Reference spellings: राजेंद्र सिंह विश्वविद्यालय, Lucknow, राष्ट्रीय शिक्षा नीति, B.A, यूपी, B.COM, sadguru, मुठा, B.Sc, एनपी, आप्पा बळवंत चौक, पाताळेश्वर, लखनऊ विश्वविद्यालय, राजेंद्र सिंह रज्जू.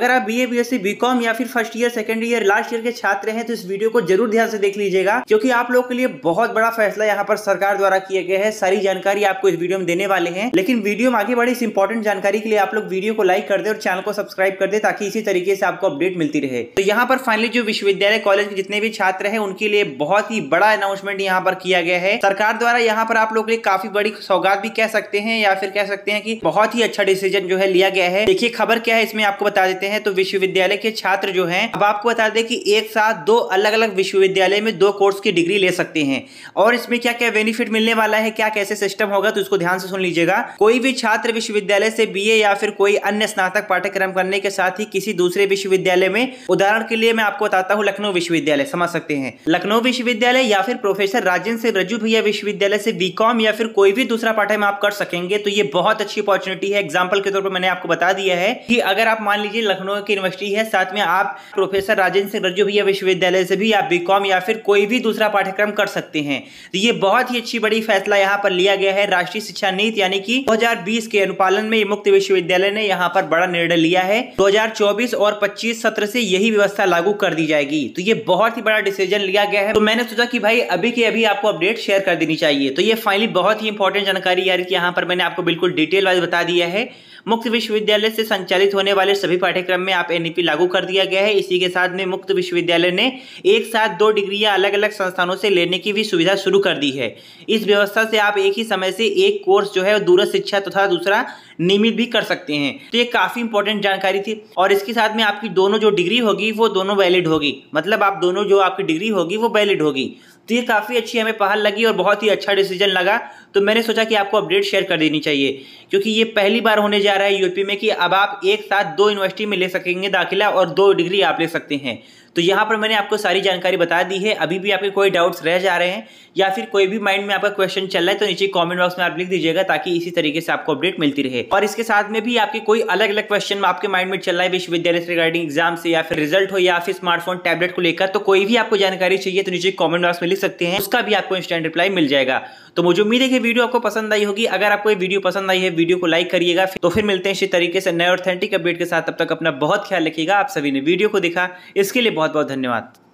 अगर आप BA, BSc, BCom या फिर first year, second year, last year के छात्र हैं तो इस वीडियो को जरूर ध्यान से देख लीजिएगा, क्योंकि आप लोग के लिए बहुत बड़ा फैसला यहाँ पर सरकार द्वारा किया गया है। सारी जानकारी आपको इस वीडियो में देने वाले हैं, लेकिन वीडियो में आगे बढ़े इस इंपॉर्टेंट जानकारी के लिए आप लोग वीडियो को लाइक कर दे और चैनल को सब्सक्राइब कर दे, ताकि इसी तरीके से आपको अपडेट मिलती रहे। तो यहाँ पर फाइनली जो विश्वविद्यालय कॉलेज के जितने भी छात्र है उनके लिए बहुत ही बड़ा अनाउंसमेंट यहाँ पर किया गया है सरकार द्वारा। यहाँ पर आप लोग के लिए काफी बड़ी सौगात भी कह सकते हैं, या फिर कह सकते हैं कि बहुत ही अच्छा डिसीजन जो है लिया गया है। देखिए खबर क्या है इसमें आपको बता देते हैं। तो विश्वविद्यालय के छात्र जो हैं, अब आपको बता दें कि एक साथ दो अलग अलग विश्वविद्यालय में दो कोर्स की डिग्री ले सकते हैं, और इसमें क्या क्या बेनिफिट मिलने वाला है, क्या कैसे सिस्टम होगा, तो इसको ध्यान से सुन लीजिएगा। कोई भी छात्र विश्वविद्यालय से बीए या फिर कोई अन्य स्नातक पाठ्यक्रम करने के साथ ही किसी दूसरे विश्वविद्यालय में, उदाहरण के लिए मैं आपको बताता हूँ लखनऊ विश्वविद्यालय, समझ सकते हैं लखनऊ विश्वविद्यालय, या फिर प्रोफेसर राजेंद्र सिंह विश्वविद्यालय विश्वविद्यालय से बीकॉम या फिर कोई भी दूसरा पाठ्यक्रम आप कर सकेंगे। तो ये बहुत अच्छी अपॉर्चुनिटी है। एग्जाम्पल के तौर पर मैंने आपको बता दिया है कि अगर आप मान लीजिए लखनऊ की यूनिवर्सिटी है, साथ में आप प्रोफेसर राजेंद्र सिंह रज्जू विश्वविद्यालय से भी आप बीकॉम या फिर कोई भी दूसरा पाठ्यक्रम कर सकते हैं। तो ये बहुत ही अच्छी बड़ी फैसला यहाँ पर लिया गया है। राष्ट्रीय शिक्षा नीति यानी कि 2020 के अनुपालन में मुक्त विश्वविद्यालय ने यहाँ पर बड़ा निर्णय लिया है। 2024 और 25 सत्र से यही व्यवस्था लागू कर दी जाएगी। तो ये बहुत ही बड़ा डिसीजन लिया गया है। तो मैंने सोचा कि भाई अभी के अभी आपको अपडेट शेयर कर देनी चाहिए। तो ये फाइनली बहुत ही इंपॉर्टेंट जानकारी यार कि यहाँ पर मैंने आपको बिल्कुल डिटेल वाइज बता दिया है। मुक्त विश्वविद्यालय से संचालित होने वाले सभी पाठ्यक्रम में आप एनपी लागू कर दिया गया है। इसी के साथ में मुक्त विश्वविद्यालय ने एक साथ दो डिग्रियां अलग अलग संस्थानों से लेने की भी सुविधा शुरू कर दी है। इस व्यवस्था से आप एक ही समय से एक कोर्स जो है दूरस्थ शिक्षा तथा दूसरा नियमित भी कर सकते हैं। तो ये काफी इंपॉर्टेंट जानकारी थी, और इसके साथ में आपकी दोनों जो डिग्री होगी वो दोनों वैलिड होगी, मतलब आप दोनों जो आपकी डिग्री होगी वो वैलिड होगी। तो ये काफ़ी अच्छी हमें पहल लगी और बहुत ही अच्छा डिसीजन लगा। तो मैंने सोचा कि आपको अपडेट शेयर कर देनी चाहिए, क्योंकि ये पहली बार होने जा रहा है यूपी में कि अब आप एक साथ दो यूनिवर्सिटी में ले सकेंगे दाखिला और दो डिग्री आप ले सकते हैं। तो यहाँ पर मैंने आपको सारी जानकारी बता दी है। अभी भी आपके कोई डाउट्स रह जा रहे हैं या फिर कोई भी माइंड में आपका क्वेश्चन चल रहा है तो नीचे कमेंट बॉक्स में आप लिख दीजिएगा, ताकि इसी तरीके से आपको अपडेट मिलती रहे। और इसके साथ में भी आपके कोई अलग अलग क्वेश्चन आपके माइंड में चल रहा है विश्वविद्यालय से रिगार्डिंग एग्जाम से, या फिर रिजल्ट हो, या फिर स्मार्टफोन टैबलेट को लेकर, तो कोई भी आपको जानकारी चाहिए तो नीचे कॉमेंट बॉक्स में लिख सकते हैं, उसका भी आपको इंस्टेंट रिप्लाई मिल जाएगा। तो मुझे उम्मीद है कि वीडियो आपको पसंद आई होगी। अगर आपको ये वीडियो पसंद आई है, वीडियो को लाइक करिएगा। तो फिर मिलते हैं इसी तरीके से नए ऑथेंटिक अपडेट के साथ। तब तक अपना बहुत ख्याल रखिएगा। आप सभी ने वीडियो को देखा इसके लिए बहुत बहुत धन्यवाद।